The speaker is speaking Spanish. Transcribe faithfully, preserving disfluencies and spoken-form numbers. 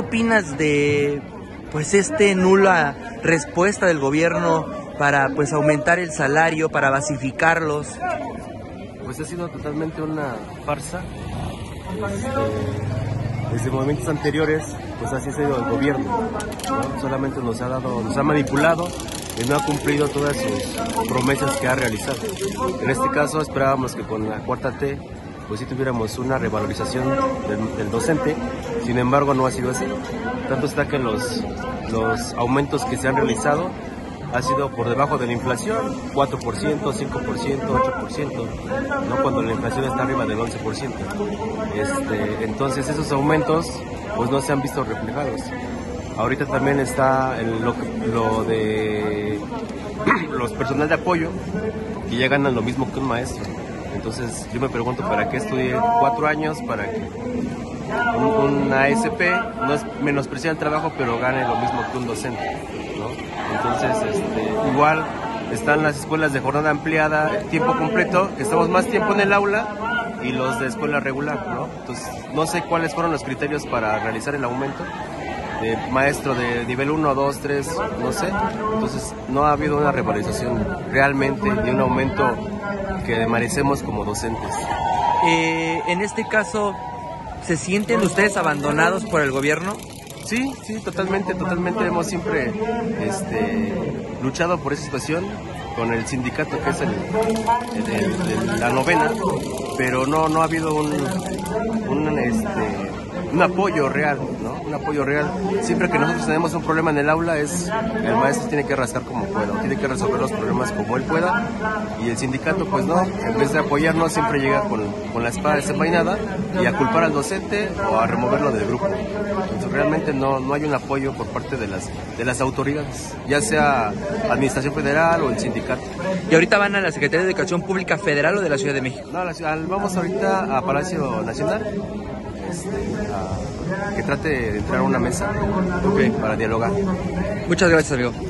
¿Qué opinas de pues este nula respuesta del gobierno para pues aumentar el salario, para basificarlos? Pues ha sido totalmente una farsa. Este, desde momentos anteriores pues así ha sido el gobierno, ¿no? Solamente nos ha dado, nos ha manipulado y no ha cumplido todas sus promesas que ha realizado. En este caso esperábamos que con la cuarta te pues si tuviéramos una revalorización del, del docente, sin embargo no ha sido así. Tanto está que los, los aumentos que se han realizado ha sido por debajo de la inflación, cuatro por ciento, cinco por ciento, ocho por ciento, ¿no? Cuando la inflación está arriba del once por ciento. Este, entonces esos aumentos pues no se han visto reflejados. Ahorita también está el, lo, lo de los personal de apoyo, que ya ganan lo mismo que un maestro. Entonces yo me pregunto, ¿para qué estudié cuatro años para que un, una S E P no es menospreciar el trabajo, pero gane lo mismo que un docente, ¿no? Entonces este, igual están las escuelas de jornada ampliada, tiempo completo, que estamos más tiempo en el aula, y los de escuela regular, ¿no? Entonces no sé cuáles fueron los criterios para realizar el aumento de maestro de nivel uno, dos, tres, no sé. Entonces no ha habido una revalorización realmente de un aumento que merecemos como docentes. Eh, en este caso, ¿se sienten ustedes abandonados por el gobierno? Sí, sí, totalmente, totalmente. Hemos siempre este, luchado por esa situación con el sindicato, que es el, el, el, el, la novena, pero no, no ha habido un, un, este, un apoyo real, ¿no? Un apoyo real. Siempre que nosotros tenemos un problema en el aula, es el maestro tiene que rascar como pueda, tiene que resolver los problemas como él pueda, y el sindicato pues no, en vez de apoyarnos siempre llega con, con la espada desenvainada y a culpar al docente o a removerlo del grupo. Entonces realmente no, no hay un apoyo por parte de las, de las autoridades, ya sea administración federal o el sindicato. ¿Y ahorita van a la Secretaría de Educación Pública Federal o de la Ciudad de México? No, la ciudad, vamos ahorita a Palacio Nacional. Este, a, que trate de entrar a una mesa, okay, para dialogar. Muchas gracias, amigo.